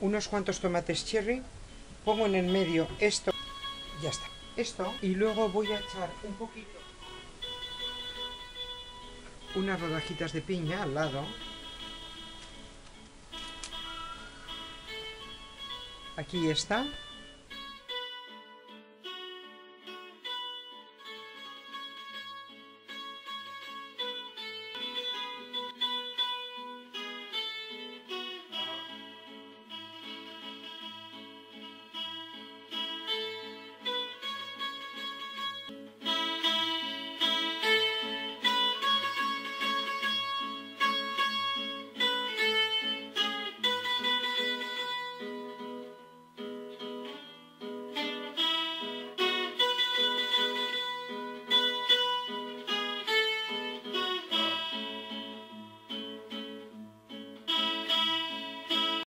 unos cuantos tomates cherry, pongo en el medio esto, ya está, esto, y luego voy a echar un poquito, unas rodajitas de piña al lado. Aquí está.